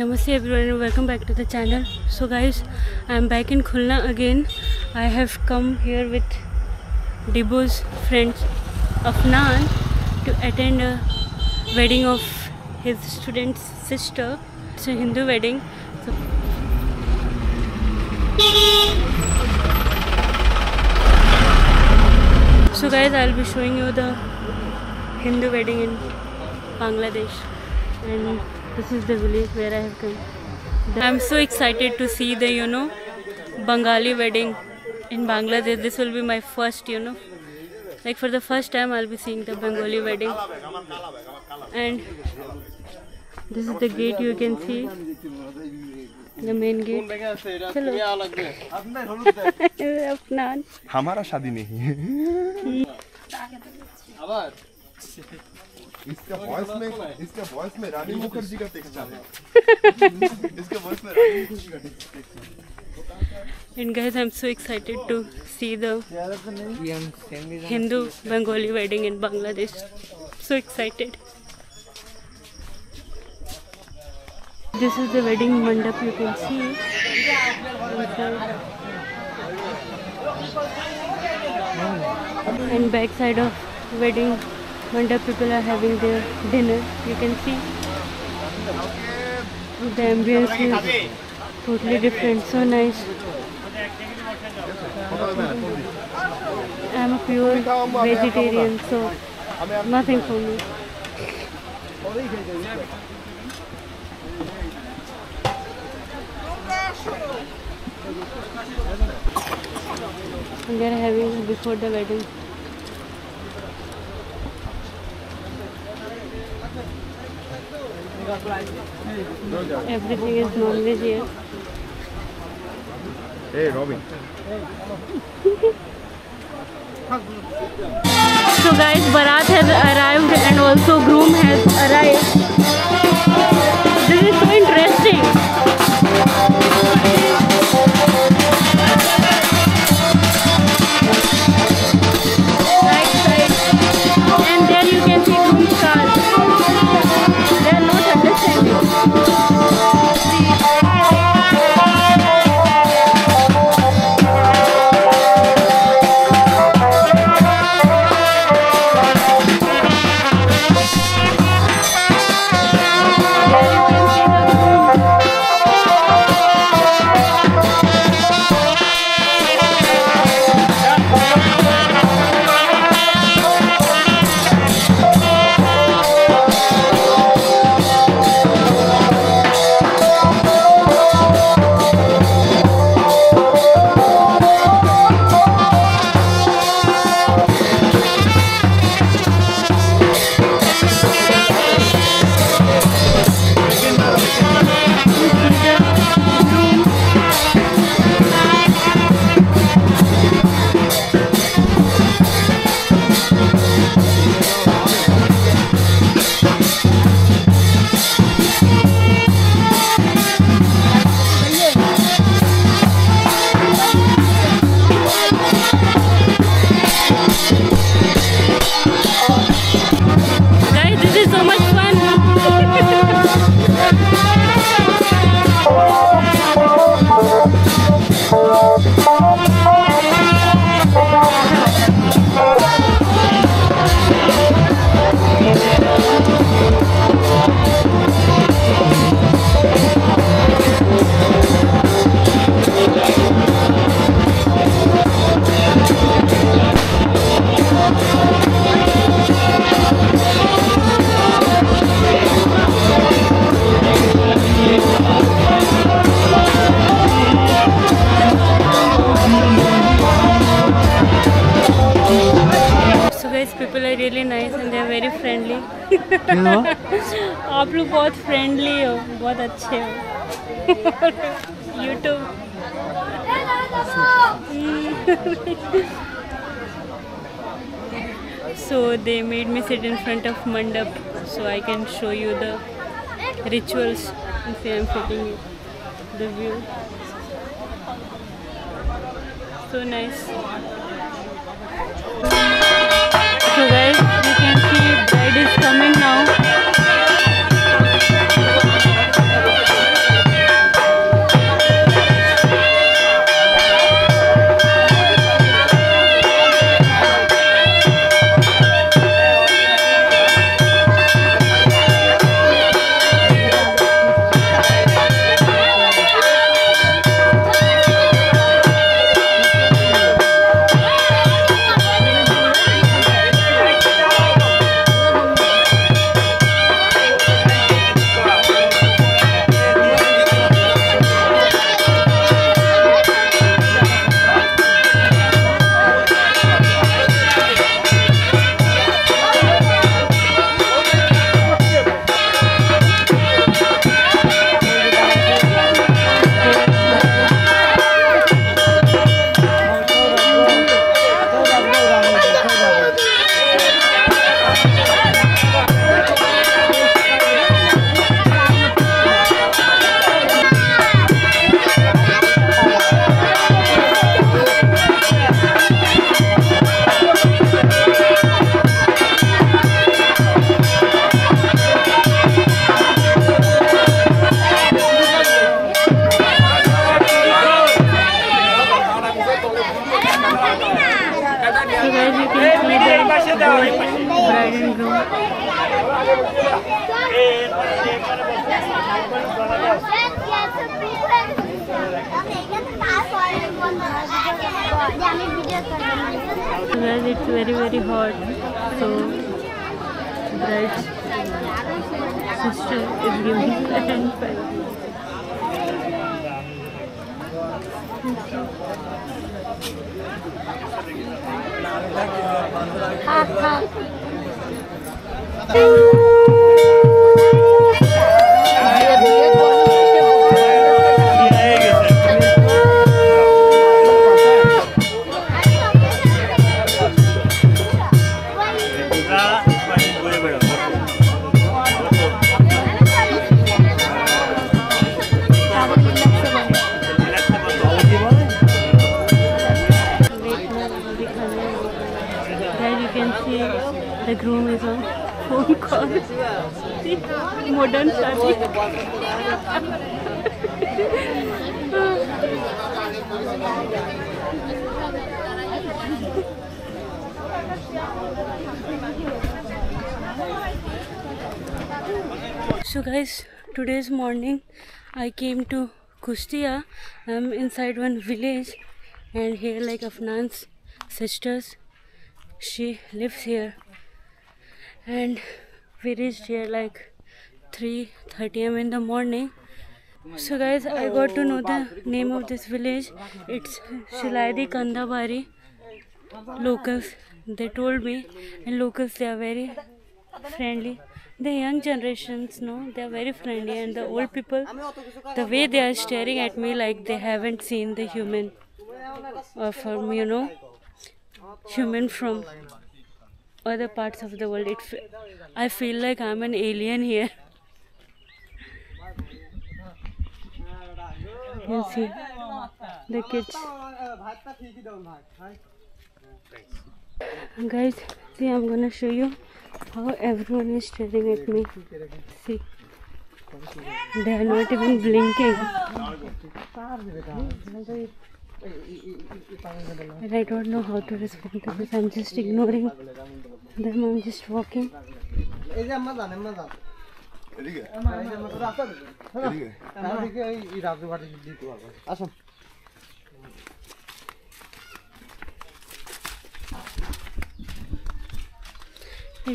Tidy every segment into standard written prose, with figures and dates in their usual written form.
Namaste everyone and welcome back to the channel. So guys, I am back in Khulna again. I have come here with Dibu's friend Afnan to attend a wedding of his student's sister. It's a Hindu wedding. So guys, I'll be showing you the Hindu wedding in Bangladesh, and this is the village where I have come. I'm so excited to see the Bengali wedding in Bangladesh. This will be my first, like for the first time I'll be seeing the Bengali wedding. And this is the gate, you can see the main gate. Afnan. हमारा शादी नहीं है. इसका voice में रानी मुखर्जी का texture है. And guys, I'm so excited to see the Hindu Bengali wedding in Bangladesh. So excited. This is the wedding mandap, you can see. And backside of wedding mandap, people are having their dinner. You can see the ambience is totally different. So nice. I'm a pure vegetarian, so nothing for me. They are having before the wedding. Everything is non-veg here. Hey, Robin. So guys, Barat has arrived and also groom has arrived. This is so interesting. आप लोग बहुत friendly हो, बहुत अच्छे हो. YouTube so they made me sit in front of mandap so I can show you the rituals. I am sitting you the view. So nice. So guys, you can see bride is coming now. It's very hot, so bride's sister is giving a handpan. The groom is on phone call. See, modern family. So guys, today's morning I came to Kustia. I'm inside one village, and here like Afnan's sisters, she lives here. And we reached here like 3:30 AM in the morning. So guys, I got to know the name of this village. It's Shulai Dikandabari. Locals, they told me, and locals, they are very friendly. The young generations, no, they are very friendly, and the old people, the way they are staring at me like they haven't seen the human, or from, you know, human from other parts of the world. I feel like I'm an alien here. You can see the kids. Guys, see, I'm gonna show you how everyone is staring at me. See, they are not even blinking. And I don't know how to respond to this. I'm just ignoring them. I'm just walking. It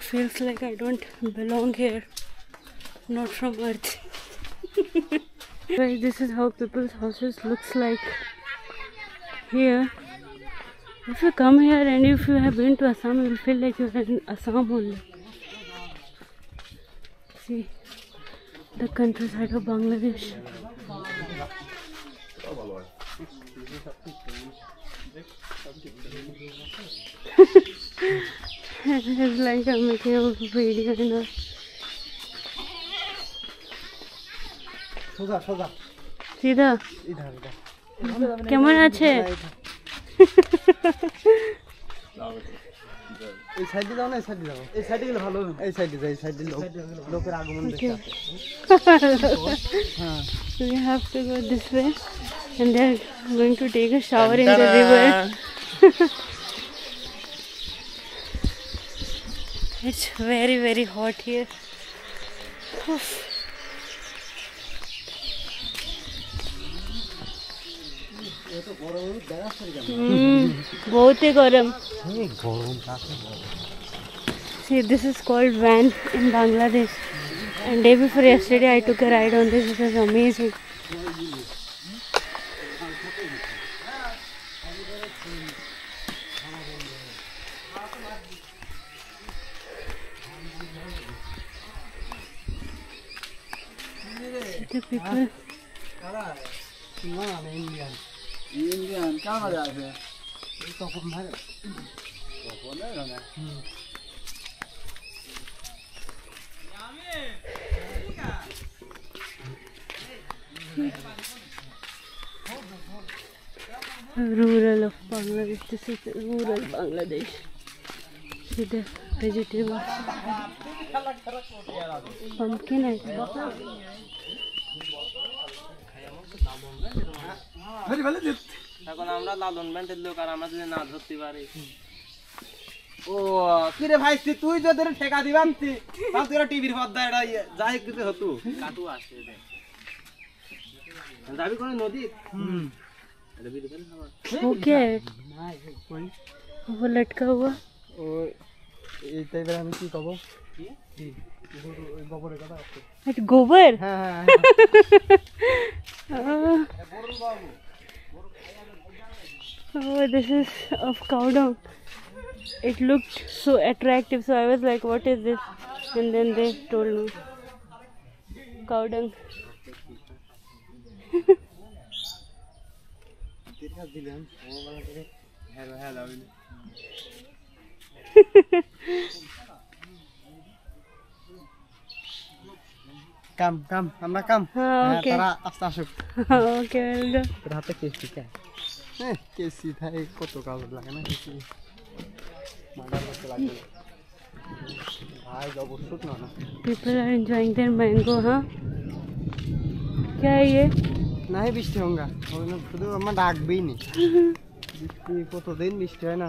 feels like I don't belong here. Not from Earth. Guys, this is how people's houses looks like. Here, if you come here and if you have been to Assam, you will feel like you are in Assam only. See the countryside of Bangladesh. It's like I'm making a video now. Sida. কেমন আছে? এই সাইডে দাও না, এই সাইডে দাও, এই সাইডে গেলে ভালো হবে। এই সাইডে যাই, এই সাইডে লোকের আগমন দেখতে। হ্যাঁ, so we have to go this way and they are going to take a shower in the river. It's very hot here. Oof. बहुत ही गर्म। See, this is called van in Bangladesh. And day before yesterday, I took a ride on this. It was amazing. See the people. Indian, क्या मजा आते हैं? तो हमारे बहुत नहीं रहना। Rural of Bangladesh. This is rural Bangladesh. See the vegetables. Pumpkin, I think. Very well, it is. I can not लटका हुआ गोबर Oh, this is of cow dung. It looked so attractive, so I was like, "What is this?" And then they told me, cow dung. Come, amra come. Okay. Tara aftashu. Okay, we'll go. Rahat ke kya? कैसी था एक को तो काबू लगा ना किसी मारा मत लगा भाई जब वो शूट ना people are enjoying their mango हां क्या है ये नहीं बिस्ते होगा और ना खुद हम डाक भी नहीं बिस्ते को तो दिन बिस्ते है ना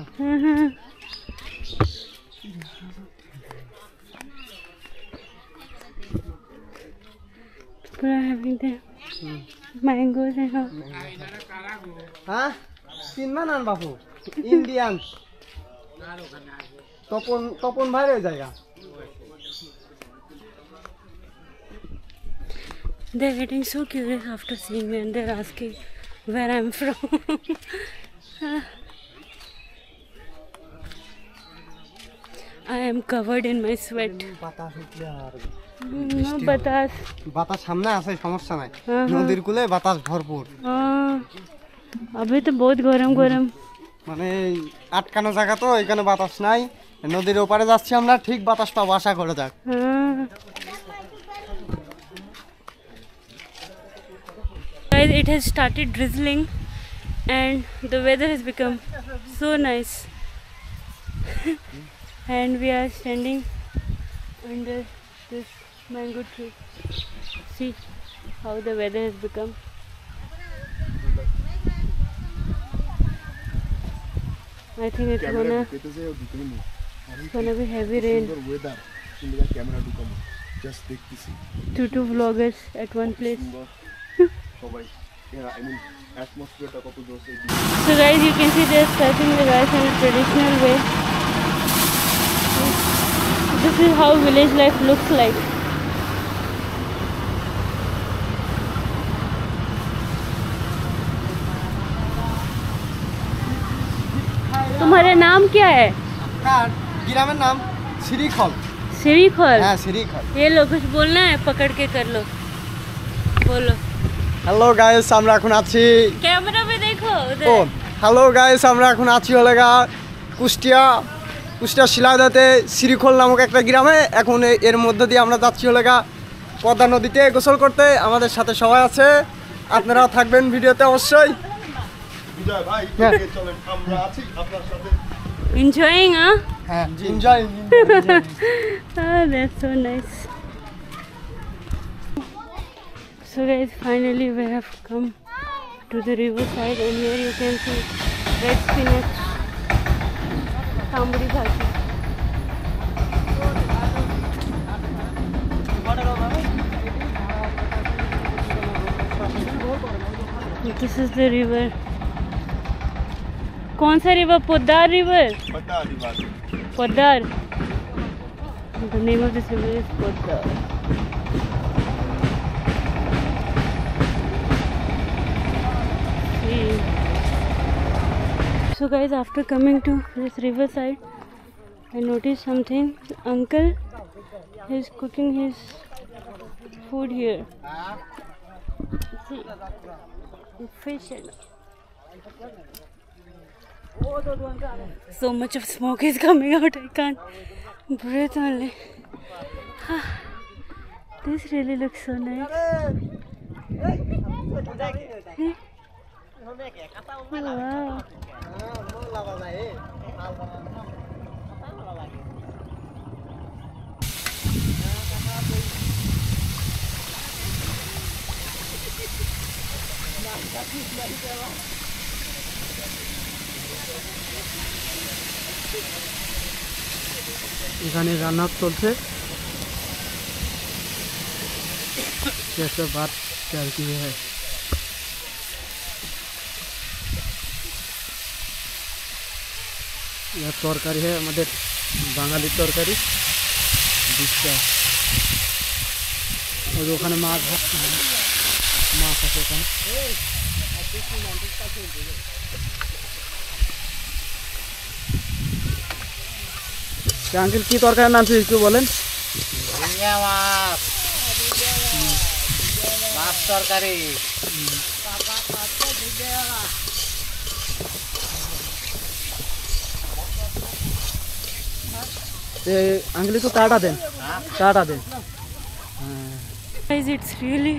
people are having their mangoes है हाँ चिन्ना नान बापू इंडियन तोपन तोपन भाई हो जाएगा They are getting so curious after seeing me and they are asking where I am from. I am covered in my sweat. বাতাস বাতাস সামনে আছে সমস্যা নাই নদীর কূলে বাতাস ভরপুর আবে তো বহুত গরম গরম মানে আটকানো জায়গা তো এখানে বাতাস নাই নদীর ওপারে যাচ্ছি আমরা ঠিক বাতাস পাবো আশা করা যাক guys it has started drizzling and the weather has become so nice and we are standing under this mango tree. See how the weather has become. I think it's gonna be heavy rain. Just take this. Two vloggers at one place. Yeah, I mean atmosphere to couple those. So guys, you can see they're starting the guys in a traditional way. This is how village life looks like. तुम्हारा नाम क्या है गिरा में नाम श्रीखोल हाँ, श्रीखोल ये लो कुछ बोलना है पकड़ के कर लो बोलो हेलो गाइस हमरा खुना छी कैमरा में देखो उधर हेलो गाइस हमरा खुना छी होलेगा कुष्टिया कुष्टिया शिलादाते श्रीखोल नामक एक গ্রামে এখন এর মধ্য দিয়ে আমরা যাচ্ছি होलेगा পদ্মা নদীতে গোসল করতে আমাদের সাথে সবাই আছে আপনারাও থাকবেন ভিডিওতে অবশ্যই Enjoy, bhai. Okay, চলেন আমরা আছি আপনার সাথে. Enjoying, huh? হ্যাঁ, enjoy. Ah, that's so nice. So guys, finally we have come to the river side and here you can see red spinach, tamburi bhaji. This is the river. कौन सा river Podar river Podar the name of this river is Podar so guys after coming to this river side I notice something uncle is cooking his food here fish and So much of smoke is coming out. I can't breathe only. This really looks so nice. Wow. एखे रान्ना चलते कैसे बात तैयार किए है। यह तरकारी है हमारे बांगाली तरकारी बीजटा और ওখানে মাছ মাছ আছে ওখানে আঙ্কেল কি তরকারি নাম কি একটু বলেন। ঝিঙা মাছ মাছ তরকারি বাবা কাছে দিবেলা ये अंगली तो काटा दें Guys, it's really,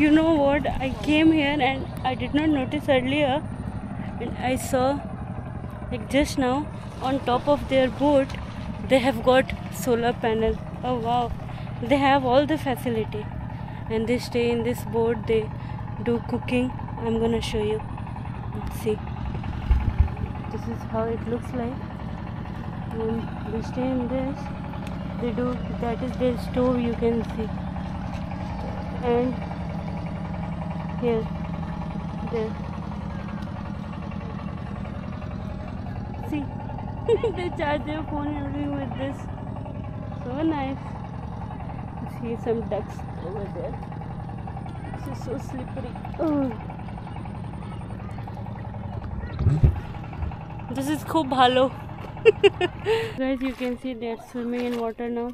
you know what, I came here and I did not notice earlier and I saw like just now on top of their boat they have got solar panel. Oh wow, they have all the facility and they stay in this boat, they do cooking. I'm gonna show you. Let's see, this is how it looks like. When they stay in this, they do, that is their stove, you can see. And here, there. See, they charge their phone everything with this. So nice. See some ducks over there. This is so slippery. Oh. This is khub halo. Guys, you can see they are swimming in water now.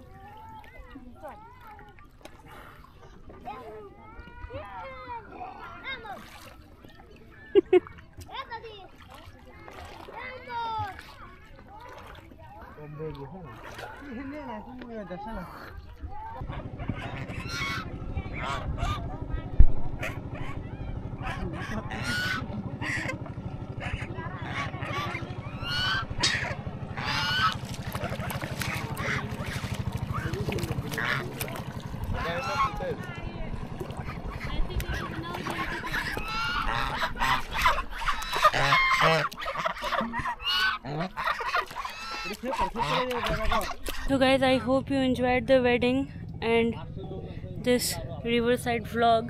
So guys, I hope you enjoyed the wedding and this riverside vlog.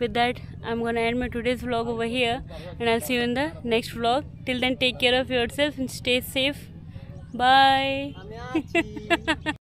With that, I'm gonna end my today's vlog over here and I'll see you in the next vlog. Till then, take care of yourself and stay safe. Bye.